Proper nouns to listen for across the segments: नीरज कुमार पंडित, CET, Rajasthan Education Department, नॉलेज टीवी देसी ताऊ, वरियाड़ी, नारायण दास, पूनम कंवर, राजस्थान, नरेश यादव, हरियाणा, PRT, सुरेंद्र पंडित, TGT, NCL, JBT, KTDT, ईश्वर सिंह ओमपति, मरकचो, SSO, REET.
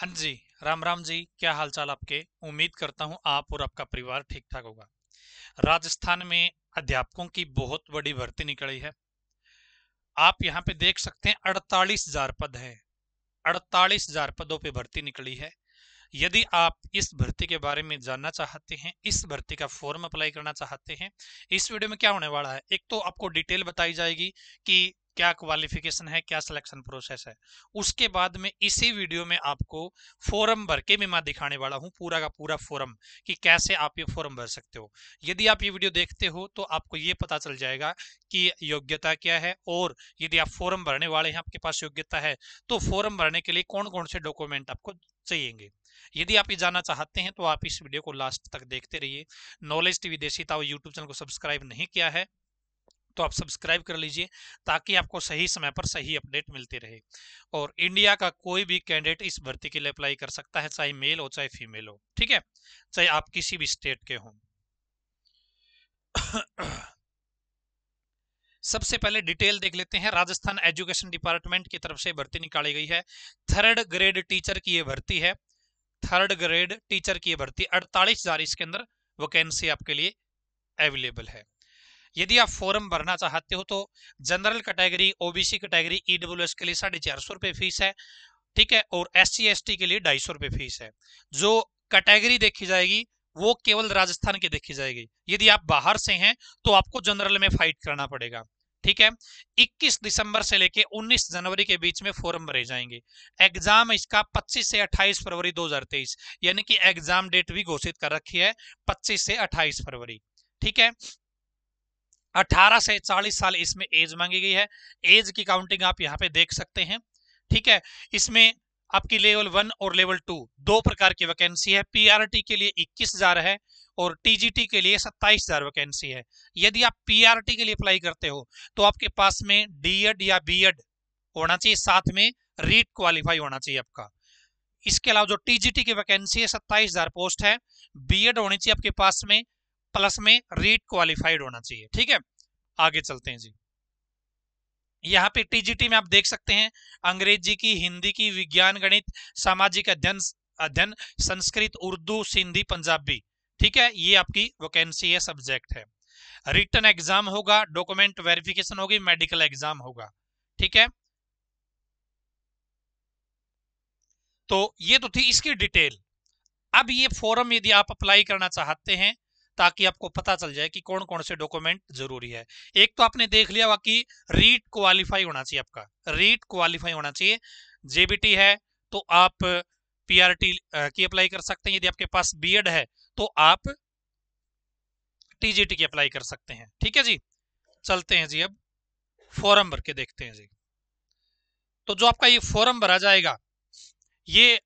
हाँ जी, राम राम जी, क्या हालचाल आपके। उम्मीद करता हूँ आप और आपका परिवार ठीक ठाक होगा। राजस्थान में अध्यापकों की बहुत बड़ी भर्ती निकली है। आप यहाँ पे देख सकते हैं 48,000 पद हैं, 48,000 पदों पे भर्ती निकली है। यदि आप इस भर्ती के बारे में जानना चाहते हैं, इस भर्ती का फॉर्म अप्लाई करना चाहते हैं, इस वीडियो में क्या होने वाला है, एक तो आपको डिटेल बताई जाएगी कि क्या क्वालिफिकेशन है, क्या सिलेक्शन प्रोसेस है। उसके बाद में इसी वीडियो में आपको फॉर्म भर के भी मैं दिखाने वाला हूं, पूरा का पूरा फॉर्म कि कैसे आप ये फॉर्म भर सकते हो। यदि आप ये वीडियो देखते हो तो आपको ये पता चल जाएगा कि योग्यता क्या है, और यदि आप फॉर्म भरने वाले हैं, आपके पास योग्यता है, तो फॉर्म भरने के लिए कौन कौन से डॉक्यूमेंट आपको चाहिएंगे। यदि आप ये जानना चाहते हैं तो आप इस वीडियो को लास्ट तक देखते रहिए। नॉलेज टीवी देसी ताऊ यूट्यूब चैनल को सब्सक्राइब नहीं किया है तो आप सब्सक्राइब कर लीजिए, ताकि आपको सही समय पर सही अपडेट मिलते रहे। और इंडिया का कोई भी कैंडिडेट इस भर्ती के लिए अप्लाई कर सकता है, चाहे मेल हो चाहे फीमेल हो, ठीक है, चाहे आप किसी भी स्टेट के हों। सबसे पहले डिटेल देख लेते हैं। राजस्थान एजुकेशन डिपार्टमेंट की तरफ से भर्ती निकाली गई है। थर्ड ग्रेड टीचर की यह भर्ती है, थर्ड ग्रेड टीचर की भर्ती। 48,000 इसके अंदर वैकेंसी आपके लिए अवेलेबल है। यदि आप फॉर्म भरना चाहते हो तो general category, OBC category, EWS के लिए 450 रुपये फीस है, ठीक है, और SC ST के लिए 250 रुपये फीस है। जो कैटेगरी देखी जाएगी वो केवल राजस्थान की देखी जाएगी। यदि आप बाहर से हैं तो आपको जनरल में फाइट करना पड़ेगा, ठीक है। 21 दिसंबर से लेके 19 जनवरी के बीच में फॉर्म भरे जाएंगे। एग्जाम इसका 25 से 28 फरवरी 2023, यानी कि एग्जाम डेट भी घोषित कर रखी है 25 से 28 फरवरी, ठीक है। 18 से 40 साल इसमें एज मांगी गई है। एज की काउंटिंग आप यहाँ पे देख सकते हैं, ठीक है। इसमें आपकी लेवल 1 और लेवल 2 दो प्रकार की वैकेंसी है। PRT के लिए 21,000 है और TGT के लिए 27,000 वैकेंसी है। यदि आप PRT के लिए अप्लाई करते हो तो आपके पास में DED या BEd होना चाहिए, साथ में REET क्वालिफाई होना चाहिए आपका। इसके अलावा जो TGT की वैकेंसी है 27,000 पोस्ट है, BEd होनी चाहिए आपके पास में, प्लस में रीट क्वालिफाइड होना चाहिए, ठीक है। आगे चलते हैं जी। यहाँ पे TGT में आप देख सकते हैं अंग्रेजी की, हिंदी की, विज्ञान, गणित, सामाजिक अध्ययन, संस्कृत, उर्दू, सिंधी, पंजाबी, ठीक है, ये आपकी वैकेंसी है, सब्जेक्ट है। रिटन एग्जाम होगा, डॉक्यूमेंट वेरिफिकेशन होगी, मेडिकल एग्जाम होगा, ठीक है। तो ये तो थी इसकी डिटेल। अब ये फॉर्म यदि आप अप्लाई करना चाहते हैं, ताकि आपको पता चल जाए कि कौन कौन से डॉक्यूमेंट जरूरी है। एक तो आपने देख लिया कि रीट क्वालिफाई होना चाहिए आपका, रीट क्वालिफाई होना चाहिए। JBT है तो आप PRT की अप्लाई कर सकते हैं। यदि आपके पास BEd है तो आप TGT की अप्लाई कर सकते हैं, ठीक है जी। चलते हैं जी, अब फॉर्म भर के देखते हैं जी। तो जो आपका ये फॉर्म भरा जाएगा, ये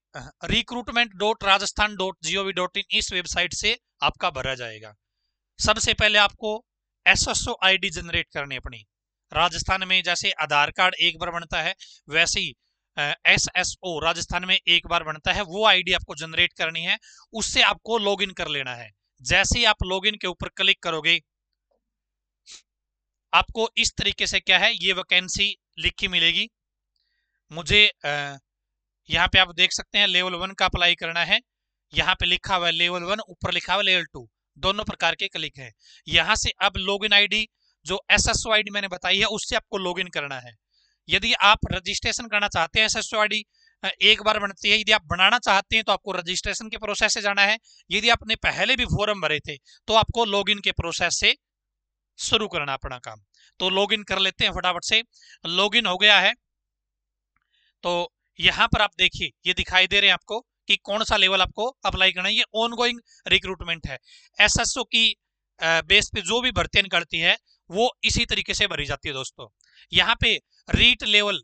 recruitment.rajasthan.gov.in इस वेबसाइट से आपका भरा जाएगा। सबसे पहले आपको SSO ID जनरेट करनी अपनी। राजस्थान में जैसे आधार कार्ड एक बार बनता है, वैसे ही SSO राजस्थान में एक बार बनता है। वो ID आपको जनरेट करनी है, उससे आपको लॉगिन कर लेना है। जैसे ही आप लॉगिन के ऊपर क्लिक करोगे, आपको इस तरीके से क्या है, ये वैकेंसी लिखी मिलेगी। मुझे यहाँ पे आप देख सकते हैं लेवल 1 का अप्लाई करना है। यहाँ पे लिखा हुआ है लेवल 1, ऊपर लिखा हुआ लेवल 2, दोनों प्रकार के क्लिक है। यहाँ से अब लॉगिन आईडी जो SSO आईडी मैंने बताई है, उससे आपको लॉगिन करना है। यदि आप रजिस्ट्रेशन करना चाहते हैं, SSO आईडी एक बार बनती है, यदि आप बनाना चाहते हैं तो आपको रजिस्ट्रेशन के प्रोसेस से जाना है। यदि आपने पहले भी फॉर्म भरे थे तो आपको लॉगिन के प्रोसेस से शुरू करना अपना काम। तो लॉगिन कर लेते हैं फटाफट से। लॉगिन हो गया है तो यहाँ पर आप देखिए, ये दिखाई दे रहे हैं आपको कि कौन सा लेवल आपको अप्लाई करना है। ये ऑनगोइंग रिक्रूटमेंट है। SSO की बेस पे जो भी भर्ती निकलती है वो इसी तरीके से भरी जाती है दोस्तों। यहाँ पे रीट लेवल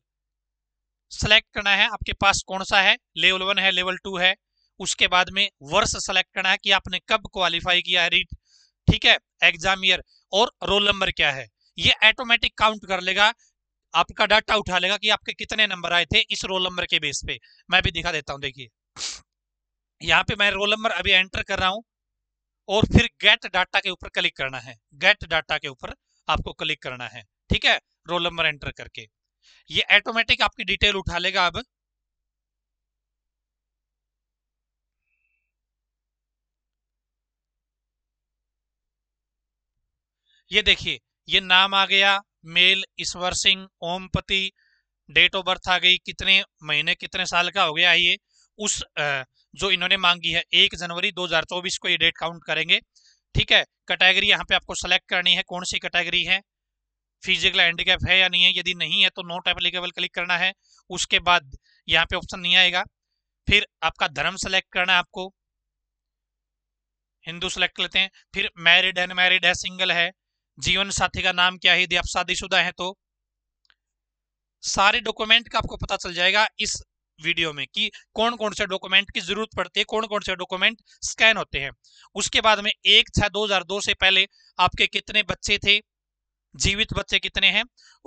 सेलेक्ट करना है, आपके पास कौन सा है, लेवल 1 है, लेवल 2 है। उसके बाद में वर्ष सेलेक्ट करना है कि आपने कब क्वालिफाई किया है रीट, ठीक है, एग्जाम ईयर, और रोल नंबर क्या है। ये ऑटोमेटिक काउंट कर लेगा, आपका डाटा उठा लेगा कि आपके कितने नंबर आए थे इस रोल नंबर के बेस पे। मैं भी दिखा देता हूं, देखिए यहाँ पे मैं रोल नंबर अभी एंटर कर रहा हूं और फिर गेट डाटा के ऊपर क्लिक करना है। गेट डाटा के ऊपर आपको क्लिक करना है, ठीक है, रोल नंबर एंटर करके। ये ऑटोमेटिक आपकी डिटेल उठा लेगा। अब ये देखिए ये नाम आ गया male ईश्वर सिंह ओमपति, date of birth आ गई, कितने महीने कितने साल का हो गया ये, उस जो इन्होंने मांगी है 1 जनवरी 2024 को ये डेट काउंट करेंगे। ठीक है, कैटेगरी यहाँ पे आपको सेलेक्ट करनी है कौन सी कैटेगरी है, फिजिकल हैंडीकैप है या नहीं है, यदि नहीं है तो नॉट एप्लीकेबल क्लिक करना है। उसके बाद यहाँ पे ऑप्शन नहीं आएगा, फिर आपका धर्म सेलेक्ट करना है, आपको हिंदू सेलेक्ट लेते हैं। फिर मैरिड अनमैरिड है, सिंगल है, जीवन साथी का नाम क्या है यदि आप शादीशुदा हैं तो। सारे डॉक्यूमेंट का आपको पता चल जाएगा इस वीडियो में कि कौन कौन से डॉक्यूमेंट की जरूरत पड़ती है, कौन कौन से डॉक्यूमेंट स्कैन होते हैं। उसके बाद में 1/6/2002 से पहले आपके कितने बच्चे थे, जीवित बच्चे कितने हैं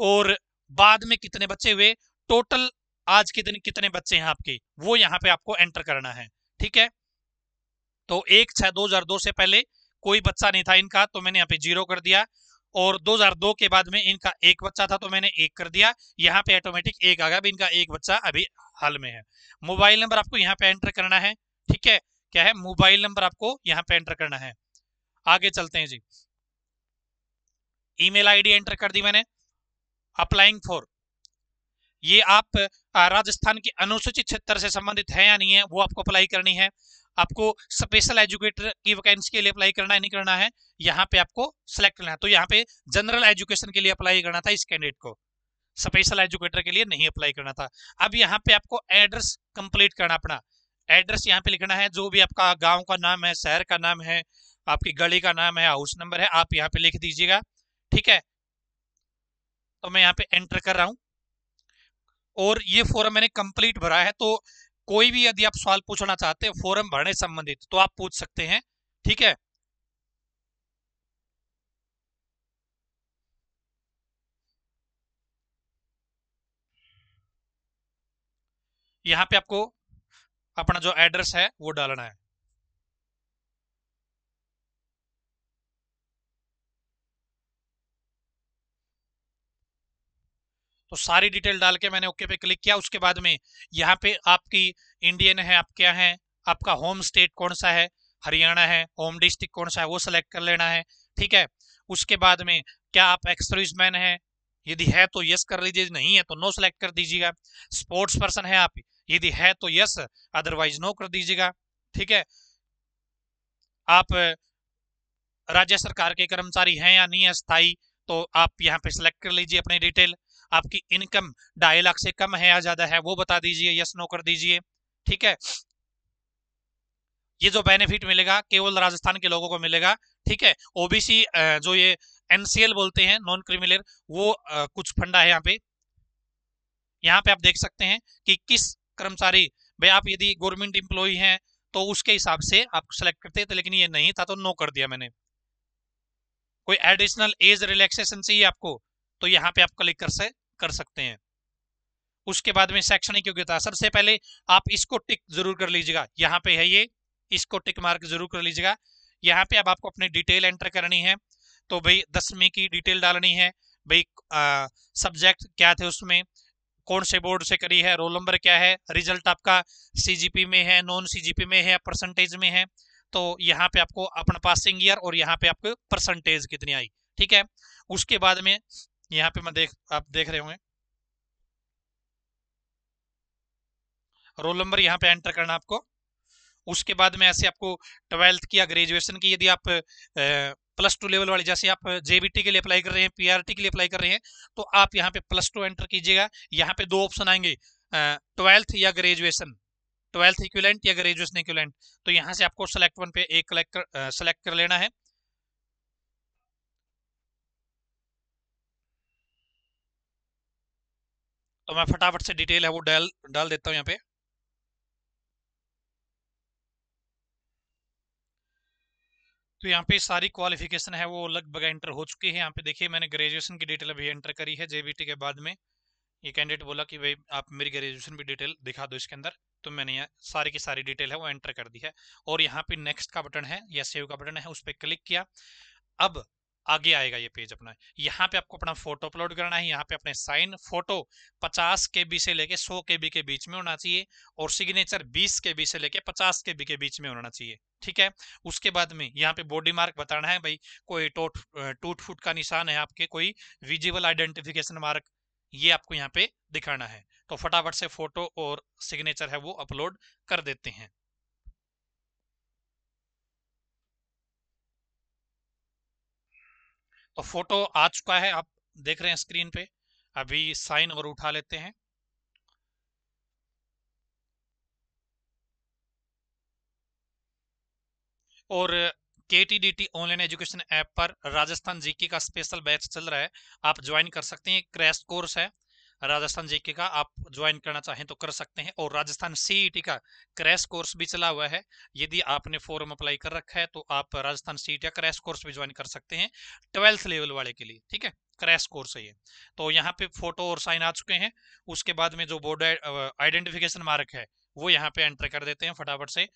और बाद में कितने बच्चे हुए, टोटल आज के दिन कितने बच्चे हैं आपके, वो यहाँ पे आपको एंटर करना है। ठीक है, तो 1/6/2002 से पहले कोई बच्चा नहीं था इनका तो मैंने यहाँ पे 0 कर दिया, और 2002 के बाद में इनका 1 बच्चा था तो मैंने 1 कर दिया, यहाँ पे ऑटोमेटिक 1 आ गया, इनका 1 बच्चा अभी हाल में है। मोबाइल नंबर आपको यहाँ पे एंटर करना है। ठीक है, क्या है, मोबाइल नंबर आपको यहाँ पे एंटर करना है। आगे चलते हैं जी, ईमेल आईडी एंटर कर दी मैंने, अप्लाइंग फॉर, ये आप राजस्थान के अनुसूचित क्षेत्र से संबंधित है या नहीं है वो आपको अप्लाई करनी है। आपको स्पेशल एजुकेटर की वैकेंसी के लिए अप्लाई करना है नहीं करना है, यहाँ पे आपको सिलेक्ट करना है। तो यहाँ पे जनरल एजुकेशन के लिए अप्लाई करना था इस कैंडिडेट को, स्पेशल एजुकेटर के लिए नहीं अप्लाई करना था। अब यहाँ पे आपको एड्रेस कंप्लीट करना, अपना एड्रेस यहाँ पे लिखना है, जो भी आपका गाँव का नाम है, शहर का नाम है, आपकी गली का नाम है, हाउस नंबर है, आप यहाँ पे लिख दीजिएगा। ठीक है, तो मैं यहाँ पे एंटर कर रहा हूँ और ये फॉर्म मैंने कंप्लीट भरा है। तो कोई भी यदि आप सवाल पूछना चाहते हैं फॉर्म भरने संबंधित तो आप पूछ सकते हैं। ठीक है, यहाँ पे आपको अपना जो एड्रेस है वो डालना है। तो सारी डिटेल डाल के मैंने ओके पे क्लिक किया। उसके बाद में यहाँ पे आपकी इंडियन है, आप क्या हैं, आपका होम स्टेट कौन सा है, हरियाणा है, होम डिस्ट्रिक्ट कौन सा है वो सेलेक्ट कर लेना है। ठीक है, उसके बाद में क्या आप एक्स सर्विसमैन हैं, यदि है तो यस कर लीजिए, नहीं है तो नो सेलेक्ट कर दीजिएगा। स्पोर्ट्स पर्सन है आप, यदि है तो यस, अदरवाइज नो कर दीजिएगा। ठीक है, आप राज्य सरकार के कर्मचारी हैं या नहीं है स्थायी तो आप यहाँ पे सिलेक्ट कर लीजिए अपनी डिटेल। आपकी इनकम 2.5 लाख से कम है या ज्यादा है वो बता दीजिए, यस नो कर दीजिए। ठीक है, ये जो बेनिफिट मिलेगा केवल राजस्थान के लोगों को मिलेगा। ठीक है, ओबीसी जो ये एनसीएल बोलते हैं, नॉन क्रिमिनल, वो कुछ फंडा है यहाँ पे। यहाँ पे आप देख सकते हैं कि किस कर्मचारी, भाई आप यदि गवर्नमेंट एम्प्लॉय हैं तो उसके हिसाब से आप सेलेक्ट करते थे, लेकिन ये नहीं था तो नो कर दिया मैंने। कोई एडिशनल एज रिलैक्सेशन चाहिए आपको तो यहाँ पे आप क्लिक कर सकते हैं। उसके बाद में शैक्षणिक योग्यता, सबसे पहले आप इसको टिक जरूर कर लीजिएगा, यहाँ पे है ये, इसको टिक मार्क जरूर कर लीजिएगा। यहाँ पे अब आपको अपनी डिटेल एंटर करनी है, तो भाई 10वीं की डिटेल डालनी है, भाई सब्जेक्ट क्या थे उसमें, कौन से बोर्ड से करी है, रोल नंबर क्या है, रिजल्ट आपका सीजीपी में है, नॉन सीजीपी में है, परसेंटेज में है, तो यहाँ पे आपको अपना पासिंग ईयर और यहाँ पे आपको परसेंटेज कितनी आई। ठीक है, उसके बाद में यहाँ पे मैं आप देख रहे होंगे रोल नंबर यहाँ पे एंटर करना आपको। उसके बाद में ऐसे आपको 12th की या ग्रेजुएशन की, यदि आप +2 लेवल वाली, जैसे आप जेबीटी के लिए अप्लाई कर रहे हैं, पीआरटी के लिए अप्लाई कर रहे हैं, तो आप यहाँ पे +2 एंटर कीजिएगा। यहाँ पे 2 ऑप्शन आएंगे, 12th या ग्रेजुएशन, 12th इक्विवेलेंट या ग्रेजुएशन इक्विवेलेंट, तो यहाँ से आपको सेलेक्ट वन पे एक सेलेक्ट कर लेना है। तो मैं फटाफट से डिटेल है वो डाल देता हूँ यहाँ पे। तो यहाँ पे सारी क्वालिफिकेशन है वो लगभग एंटर हो चुकी है। यहाँ पे देखिए मैंने ग्रेजुएशन की डिटेल अभी एंटर करी है जेबीटी के बाद में। ये कैंडिडेट बोला कि भाई आप मेरी ग्रेजुएशन की डिटेल दिखा दो इसके अंदर, तो मैंने यहाँ सारी की सारी डिटेल है वो एंटर कर दी है। और यहाँ पे नेक्स्ट का बटन है या सेव का बटन है, उस पर क्लिक किया। अब आगे आएगा ये पेज अपना। यहाँ पे आपको अपना फोटो अपलोड करना है, यहाँ पे अपने साइन फोटो 50 KB से लेके 100 KB के बीच में होना चाहिए और सिग्नेचर 20 KB से लेके 50 KB के बीच में होना चाहिए, ठीक है। उसके बाद में यहाँ पे बॉडी मार्क बताना है भाई, कोई टूट फूट का निशान है आपके, कोई विजिबल आइडेंटिफिकेशन मार्क, ये आपको यहाँ पे दिखाना है। तो फटाफट से फोटो और सिग्नेचर है वो अपलोड कर देते हैं। तो फोटो आ चुका है, आप देख रहे हैं स्क्रीन पे। अभी साइन और उठा लेते हैं। और KTDT ऑनलाइन एजुकेशन ऐप पर राजस्थान जीके का स्पेशल बैच चल रहा है, आप ज्वाइन कर सकते हैं। क्रैश कोर्स है राजस्थान जीके का, आप ज्वाइन करना चाहें तो कर सकते हैं। और राजस्थान CET का क्रैश कोर्स भी चला हुआ है, यदि आपने फॉर्म अप्लाई कर रखा है तो आप राजस्थान CET का क्रैश कोर्स भी ज्वाइन कर सकते हैं 12th लेवल वाले के लिए, ठीक है। क्रैश कोर्स है ये। तो यहाँ पे फोटो और साइन आ चुके हैं। उसके बाद में जो बोर्ड आइडेंटिफिकेशन मार्क है वो यहाँ पे एंटर कर देते हैं फटाफट से।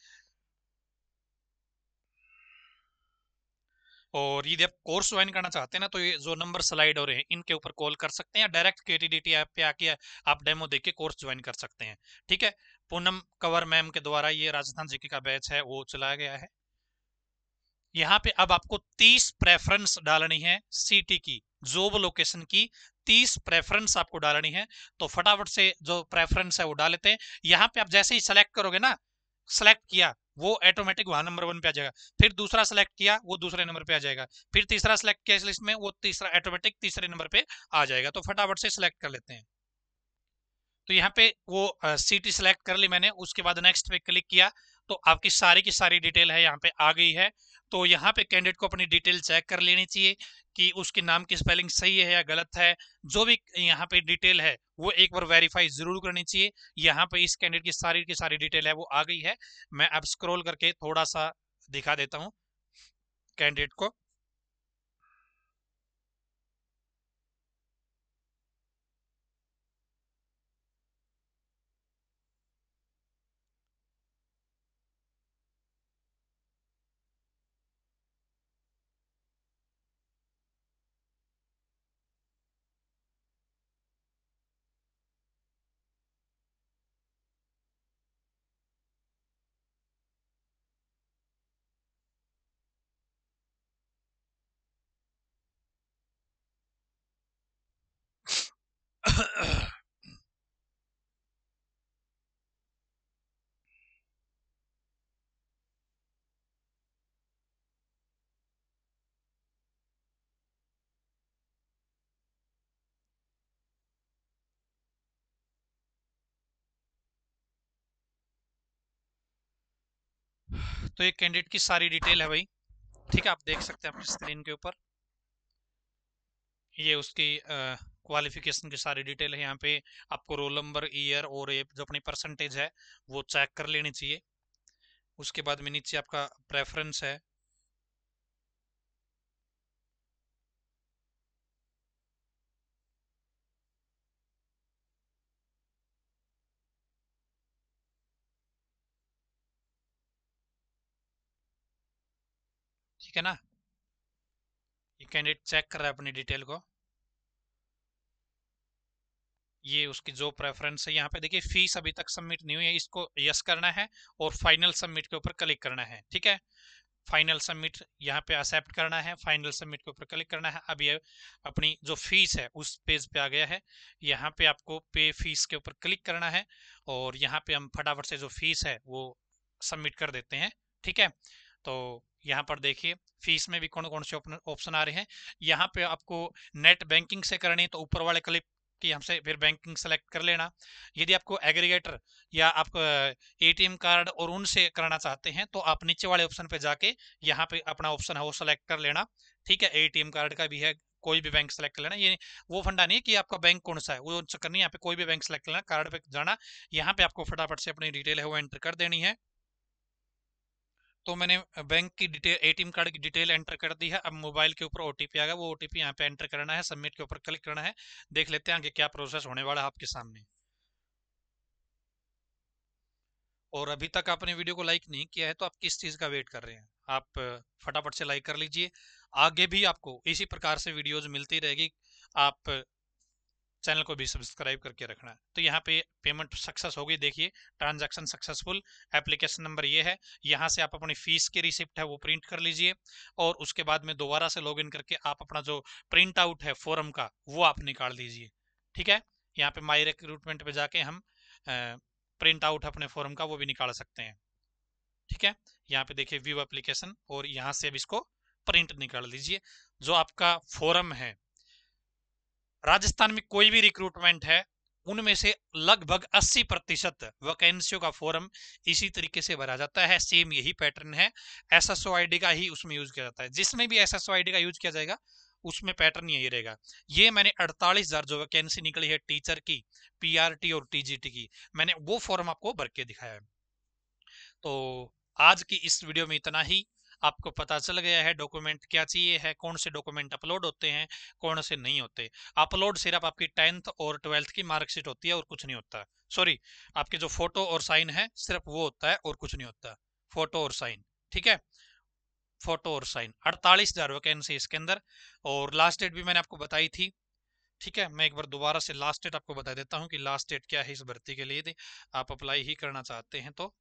और यदि आप कोर्स ज्वाइन करना चाहते हैं ना, तो ये जो नंबर स्लाइड हो रहे हैं इनके ऊपर कॉल कर सकते हैं या डायरेक्ट KTDT ऐप पे आके आप डेमो देके कोर्स ज्वाइन कर सकते हैं, ठीक है। पूनम कंवर मैम के द्वारा ये राजस्थान जीके का बैच है वो चलाया गया है। यहाँ पे अब आपको 30 प्रेफरेंस डालनी है, सिटी की, जॉब लोकेशन की 30 प्रेफरेंस आपको डालनी है। तो फटाफट से जो प्रेफरेंस है वो डाल लेते हैं। यहाँ पे आप जैसे ही सेलेक्ट करोगे ना, सेलेक्ट किया वो ऑटोमेटिक वहां नंबर 1 पे आ जाएगा, फिर दूसरा सेलेक्ट किया वो दूसरे नंबर पे आ जाएगा, फिर तीसरा सेलेक्ट किया इस लिस्ट में वो तीसरा ऑटोमेटिक तीसरे नंबर पे आ जाएगा। तो फटाफट से सेलेक्ट कर लेते हैं। तो यहाँ पे वो सिटी सेलेक्ट कर ली मैंने, उसके बाद नेक्स्ट पे क्लिक किया तो आपकी सारी की सारी डिटेल है यहाँ पे आ गई है। तो यहाँ पे कैंडिडेट को अपनी डिटेल चेक कर लेनी चाहिए कि उसके नाम की स्पेलिंग सही है या गलत है, जो भी यहाँ पे डिटेल है वो एक बार वेरीफाई जरूर करनी चाहिए। यहाँ पे इस कैंडिडेट की सारी डिटेल है वो आ गई है। मैं अब स्क्रॉल करके थोड़ा सा दिखा देता हूँ कैंडिडेट को। तो ये कैंडिडेट की सारी डिटेल है भाई, ठीक है। आप देख सकते हैं अपनी स्क्रीन के ऊपर, ये उसकी क्वालिफिकेशन की सारी डिटेल है। यहाँ पे आपको रोल नंबर, ईयर और ये जो अपनी परसेंटेज है वो चेक कर लेनी चाहिए। उसके बाद में नीचे आपका प्रेफरेंस है, ठीक है ना। ये कैंडिडेट चेक कर रहा है अपनी डिटेल को, ये उसकी जो प्रेफरेंस है। यहाँ पे देखिए फीस अभी तक सबमिट नहीं हुई है, इसको यस करना है और फाइनल सबमिट के ऊपर क्लिक करना है, ठीक है। फाइनल सबमिट यहाँ पे एक्सेप्ट करना है, फाइनल सबमिट के ऊपर क्लिक करना है। अब ये अपनी जो फीस है उस पेज पे आ गया है। यहाँ पे आपको पे फीस के ऊपर क्लिक करना है और यहाँ पे हम फटाफट से जो फीस है वो सबमिट कर देते हैं, ठीक है। तो यहाँ पर देखिए फीस में भी कौन कौन से ऑप्शन आ रहे हैं। यहाँ पे आपको नेट बैंकिंग से करनी है तो ऊपर वाले क्लिक कि हमसे फिर बैंकिंग सेलेक्ट कर लेना। यदि आपको एग्रीगेटर या आप ATM कार्ड और उनसे कराना चाहते हैं तो आप नीचे वाले ऑप्शन पे जाके यहाँ पे अपना ऑप्शन है वो सेलेक्ट कर लेना, ठीक है। ATM कार्ड का भी है, कोई भी बैंक सेलेक्ट कर लेना। ये वो फंडा नहीं है कि आपका बैंक कौन सा है वो चक्कर नहीं, यहाँ पे कोई भी बैंक सेलेक्ट कर लेना, कार्ड पे जाना। यहाँ पे आपको फटाफट से अपनी डिटेल है वो एंटर कर देनी है। तो मैंने बैंक की डिटेल, ATM कार्ड की डिटेल एंटर कर दी है। अब मोबाइल के ऊपर OTP आ गया, वो OTP यहाँ पे एंटर करना है, सबमिट के ऊपर क्लिक करना है। देख लेते हैं आगे क्या प्रोसेस होने वाला है आपके सामने। और अभी तक आपने वीडियो को लाइक नहीं किया है तो आप किस चीज़ का वेट कर रहे हैं, आप फटाफट से लाइक कर लीजिए। आगे भी आपको इसी प्रकार से वीडियोज मिलती रहेगी, आप चैनल को भी सब्सक्राइब करके रखना। तो यहाँ पे पेमेंट सक्सेस हो गई, देखिए ट्रांजैक्शन सक्सेसफुल, एप्लीकेशन नंबर ये है। यहाँ से आप अपनी फीस की रिसिप्ट है वो प्रिंट कर लीजिए और उसके बाद में दोबारा से लॉगिन करके आप अपना जो प्रिंट आउट है फॉर्म का वो आप निकाल दीजिए। ठीक है, यहाँ पे माई रिक्रूटमेंट पे जाके हम प्रिंट आउट अपने फॉर्म का वो भी निकाल सकते हैं। ठीक है, यहाँ पे देखिए व्यू एप्लीकेशन और यहाँ से अब इसको प्रिंट निकाल दीजिए। जो आपका फॉर्म है, राजस्थान में कोई भी रिक्रूटमेंट है उनमें से लगभग 80% वैकेंसियों का फॉर्म इसी तरीके से भरा जाता है। सेम यही पैटर्न है, एसएसओ आईडी का ही उसमें यूज किया जाता है। जिसमें भी एसएसओ आईडी का यूज किया जाएगा उसमें पैटर्न यही रहेगा। ये मैंने 48,000 जो वैकेंसी निकली है टीचर की, पीआरटी और टीजीटी की, मैंने वो फॉर्म आपको भर के दिखाया है। तो आज की इस वीडियो में इतना ही। आपको पता चल गया है डॉक्यूमेंट क्या चाहिए है, कौन से डॉक्यूमेंट अपलोड होते हैं कौन से नहीं होते। अपलोड सिर्फ आपकी 10th और 12th की मार्कशीट होती है और कुछ नहीं होता। सॉरी, आपके जो फोटो और साइन है सिर्फ वो होता है और कुछ नहीं होता, फोटो और साइन। ठीक है, फोटो और साइन। 48,000 वैकेंसी इसके अंदर और लास्ट डेट भी मैंने आपको बताई थी। ठीक है, मैं एक बार दोबारा से लास्ट डेट आपको बता देता हूँ कि लास्ट डेट क्या है इस भर्ती के लिए। आप अप्लाई ही करना चाहते हैं तो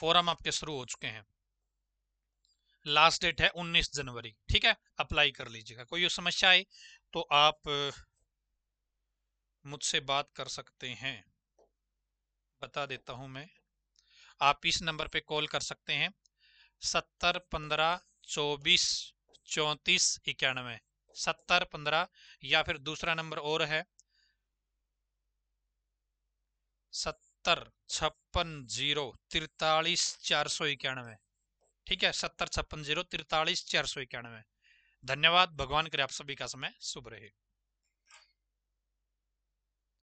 फॉर्म आपके शुरू हो चुके हैं। लास्ट डेट है 19 जनवरी। ठीक है, अप्लाई कर लीजिएगा। कोई समस्या आई तो आप मुझसे बात कर सकते हैं, बता देता हूं मैं। आप इस नंबर पे कॉल कर सकते हैं 7015243491, 7015, या फिर दूसरा नंबर और है 7056033491। ठीक है, 7056033491। धन्यवाद। भगवान करे आप सभी का समय शुभ रहे।